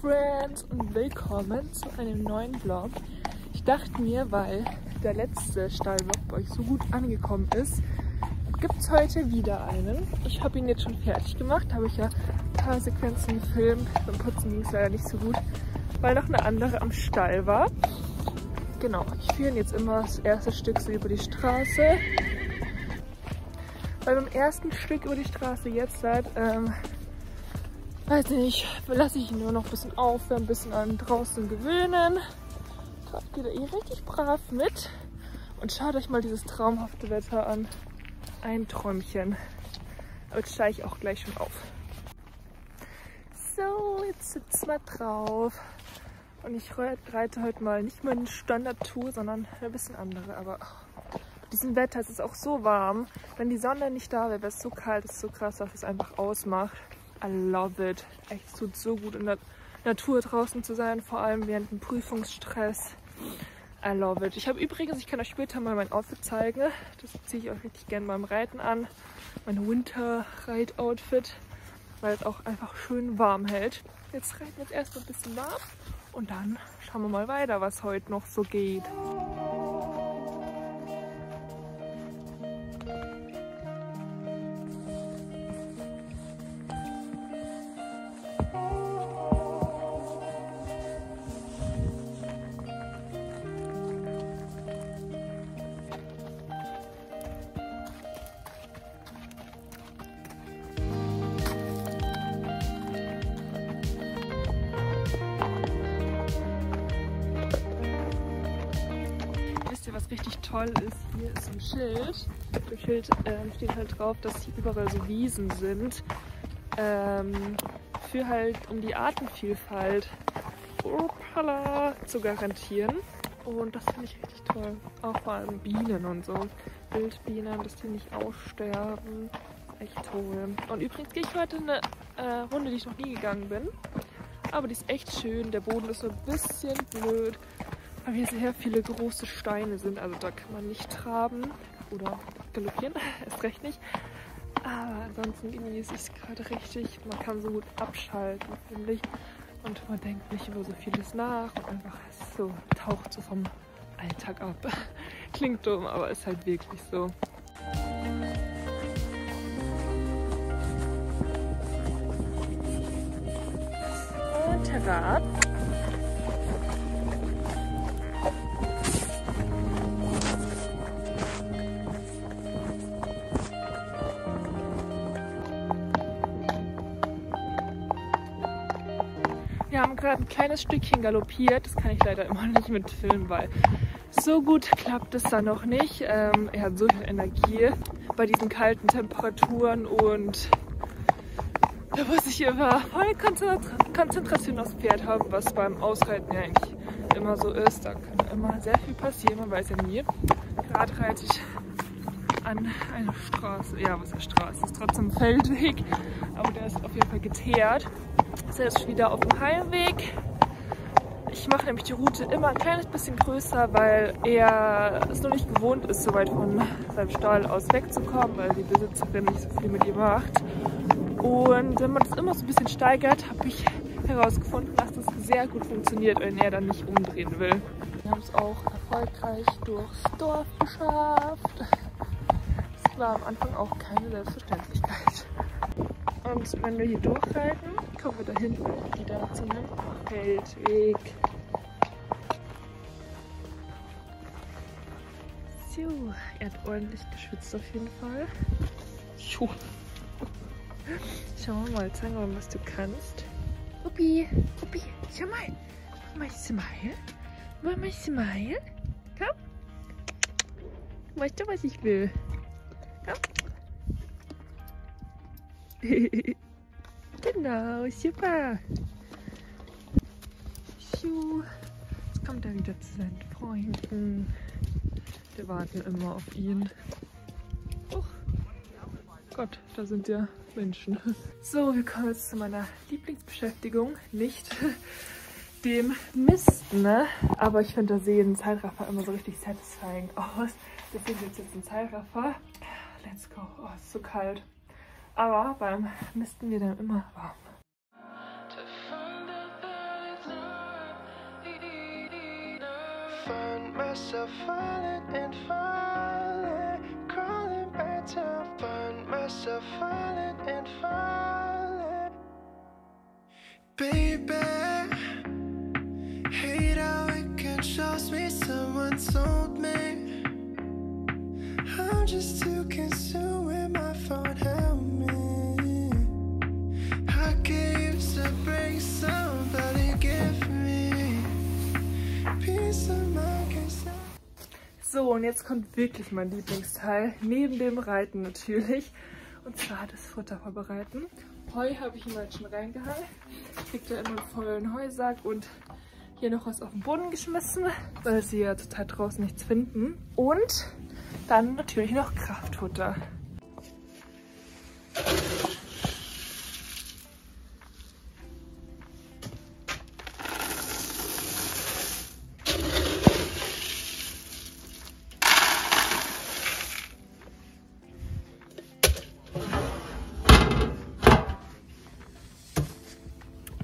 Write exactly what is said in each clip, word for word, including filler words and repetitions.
Friends und willkommen zu einem neuen Vlog. Ich dachte mir, weil der letzte Stallvlog bei euch so gut angekommen ist, gibt es heute wieder einen. Ich habe ihn jetzt schon fertig gemacht, habe ich ja ein paar Sequenzen gefilmt. Beim Putzen ging es leider nicht so gut, weil noch eine andere am Stall war. Genau, ich führe ihn jetzt immer das erste Stück so über die Straße. Weil beim ersten Stück über die Straße jetzt seit, ähm, weiß nicht, lasse ich ihn nur noch ein bisschen aufwärmen, ein bisschen an draußen gewöhnen. Gerade geht er hier richtig brav mit. Und schaut euch mal dieses traumhafte Wetter an. Ein Träumchen. Aber jetzt steige ich auch gleich schon auf. So, jetzt sitzen wir drauf. Und ich reite heute mal nicht meine Standard-Tour, sondern ein bisschen andere. Aber bei diesem Wetter ist es auch so warm. Wenn die Sonne nicht da wäre, wäre es so kalt, es ist so krass, dass es einfach ausmacht. I love it. Echt, es tut so gut, in der Natur draußen zu sein, vor allem während dem Prüfungsstress. I love it. Ich habe übrigens, ich kann euch später mal mein Outfit zeigen. Das ziehe ich euch richtig gerne beim Reiten an. Mein Winter-Reit-Outfit, weil es auch einfach schön warm hält. Jetzt reiten wir jetzt erstmal ein bisschen warm und dann schauen wir mal weiter, was heute noch so geht. Was richtig toll ist, hier ist ein Schild. Das Schild ähm, steht halt drauf, dass hier überall so Wiesen sind. Ähm, für halt, um die Artenvielfalt opala, zu garantieren. Und das finde ich richtig toll. Auch vor allem Bienen und so. Wildbienen, dass die nicht aussterben. Echt toll. Und übrigens gehe ich heute eine äh, Runde, die ich noch nie gegangen bin. Aber die ist echt schön. Der Boden ist so ein bisschen blöd, weil hier sehr viele große Steine sind, also da kann man nicht traben oder galoppieren, erst recht nicht. Aber ansonsten genieße ich es gerade richtig. Man kann so gut abschalten, finde ich. Und man denkt nicht über so vieles nach und einfach so taucht so vom Alltag ab. Klingt dumm, aber ist halt wirklich so. Und Terrat. Wir haben gerade ein kleines Stückchen galoppiert, das kann ich leider immer nicht mitfilmen, weil so gut klappt es dann noch nicht. Ähm, er hat so viel Energie bei diesen kalten Temperaturen und da muss ich immer voll Konzentration aufs Pferd haben, was beim Ausreiten ja eigentlich immer so ist. Da kann immer sehr viel passieren, man weiß ja nie. Gerade reite ich an einer Straße, ja was ist eine Straße, ist trotzdem ein Feldweg, aber der ist auf jeden Fall geteert. Ist jetzt wieder auf dem Heimweg. Ich mache nämlich die Route immer ein kleines bisschen größer, weil er es noch nicht gewohnt ist, so weit von seinem Stall aus wegzukommen, weil die Besitzerin nicht so viel mit ihm macht. Und wenn man das immer so ein bisschen steigert, habe ich herausgefunden, dass das sehr gut funktioniert, wenn er dann nicht umdrehen will. Wir haben es auch erfolgreich durchs Dorf geschafft. Das war am Anfang auch keine Selbstverständlichkeit. Und wenn wir hier durchreiten, kommen wir da hinten wieder zu einem Feldweg. So, er hat ordentlich geschwitzt auf jeden Fall. Schuh. Schauen wir mal, zeigen wir mal, was du kannst. Uppi, Uppi, schau mal. Mama Smile. Mama Smile. Komm. Weißt du, was ich will? Komm. Genau, super. Jetzt kommt er wieder zu seinen Freunden. Wir warten immer auf ihn. Oh Gott, da sind ja Menschen. So, wir kommen jetzt zu meiner Lieblingsbeschäftigung. Nicht dem Misten, ne? Aber ich finde, da sehen Zeitraffer immer so richtig satisfying aus. Deswegen jetzt jetzt ein Zeitraffer. Let's go. Oh, es ist so kalt. Aber beim Misten wir dann immer warm. find myself falling and falling, crawling back to find myself falling and falling. Baby, hate how it can shows me someone told me. I'm just too consumed with my phone, help me. I gave to bring somebody give me. So, und jetzt kommt wirklich mein Lieblingsteil, neben dem Reiten natürlich, und zwar das Futter vorbereiten. Heu habe ich ihm halt schon reingehalten, kriegt er immer einen vollen Heusack und hier noch was auf den Boden geschmissen, weil sie ja total draußen nichts finden. Und dann natürlich noch Kraftfutter.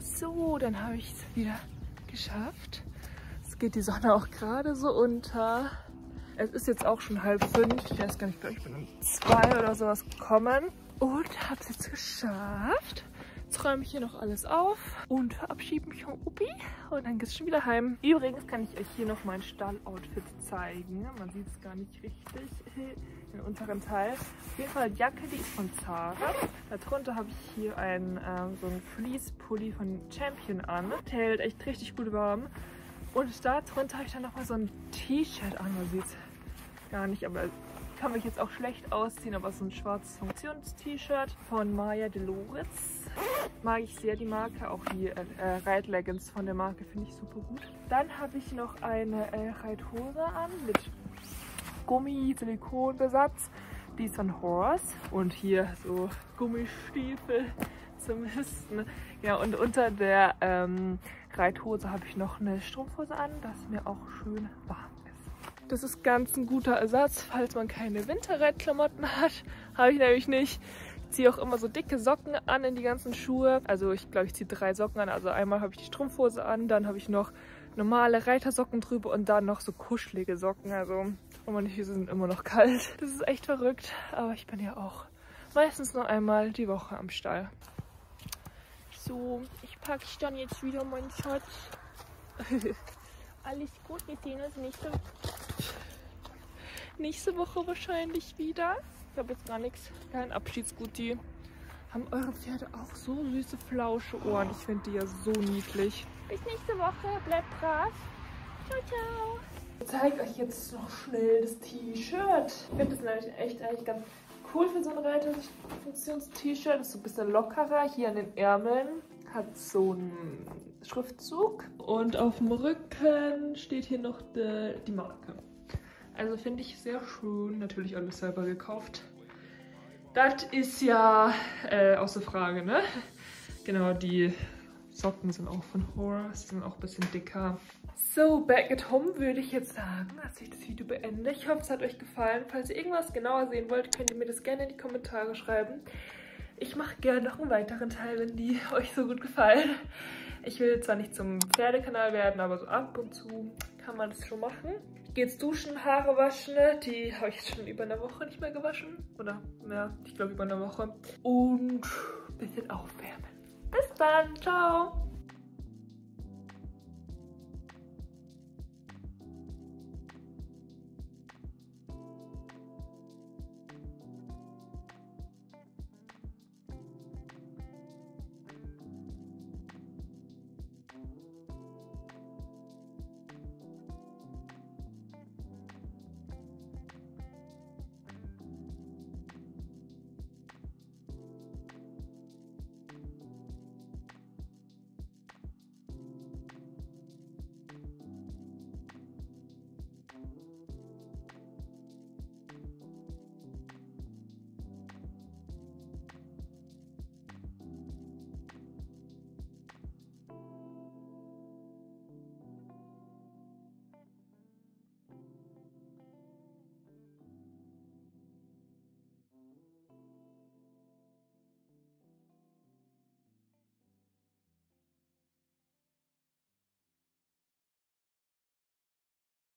So, dann habe ich es wieder geschafft. Es geht die Sonne auch gerade so unter. Es ist jetzt auch schon halb fünf. Ich weiß gar nicht, ich bin um zwei oder sowas gekommen. Und habe es jetzt geschafft. Jetzt räume ich hier noch alles auf und verabschiede mich vom Opi. Und dann geht es schon wieder heim. Übrigens kann ich euch hier noch mein Stalloutfit zeigen. Man sieht es gar nicht richtig, den unteren Teil. Auf jeden Fall die Jacke, die ist von Zara. Darunter habe ich hier einen, ähm, so einen Fleece-Pulli von Champion an. Der hält echt richtig gut warm. Und darunter habe ich dann nochmal so ein T-Shirt an. Man sieht es gar nicht, aber kann mich jetzt auch schlecht ausziehen, aber so ein schwarzes Funktions-T-Shirt von Maya Delores. Mag ich sehr die Marke, auch die äh, Reitleggings von der Marke finde ich super gut. Dann habe ich noch eine äh, Reithose an mit Gummi, Silikonbesatz, die ist von Horze und hier so Gummistiefel zum Hüsten. Ja, und unter der ähm, Reithose habe ich noch eine Strumpfhose an, dass mir auch schön warm ist. Das ist ganz ein guter Ersatz, falls man keine Winterreitklamotten hat, habe ich nämlich nicht. Ich ziehe auch immer so dicke Socken an in die ganzen Schuhe. Also ich glaube, ich ziehe drei Socken an. Also einmal habe ich die Strumpfhose an, dann habe ich noch normale Reitersocken drüber und dann noch so kuschelige Socken. Also meine Füße sind immer noch kalt. Das ist echt verrückt, aber ich bin ja auch meistens nur einmal die Woche am Stall. So, ich packe dann jetzt wieder meinen Schatz. Alles gut, wir sehen uns nächste, nächste Woche wahrscheinlich wieder. Ich habe jetzt gar nichts, kein Abschiedsgutti. Haben eure Pferde auch so süße Flauscheohren? Ich finde die ja so niedlich. Bis nächste Woche, bleibt brav. Ciao, ciao. Ich zeige euch jetzt noch schnell das T-Shirt. Ich finde das nämlich echt eigentlich ganz cool für so ein Reiterfunktions-T-Shirt. Ist so ein bisschen lockerer hier an den Ärmeln. Hat so einen Schriftzug. Und auf dem Rücken steht hier noch die, die Marke. Also finde ich sehr schön. Natürlich alles selber gekauft. Das ist ja äh, außer Frage, ne? Genau, die Socken sind auch von Horze, sind auch ein bisschen dicker. So, back at home würde ich jetzt sagen, dass ich das Video beende. Ich hoffe, es hat euch gefallen. Falls ihr irgendwas genauer sehen wollt, könnt ihr mir das gerne in die Kommentare schreiben. Ich mache gerne noch einen weiteren Teil, wenn die euch so gut gefallen. Ich will zwar nicht zum Pferdekanal werden, aber so ab und zu kann man das schon machen. Ich gehe jetzt duschen, Haare waschen. Die habe ich jetzt schon über eine Woche nicht mehr gewaschen. Oder, ja, ich glaube über eine Woche. Und ein bisschen aufwärmen. Bis dann, ciao!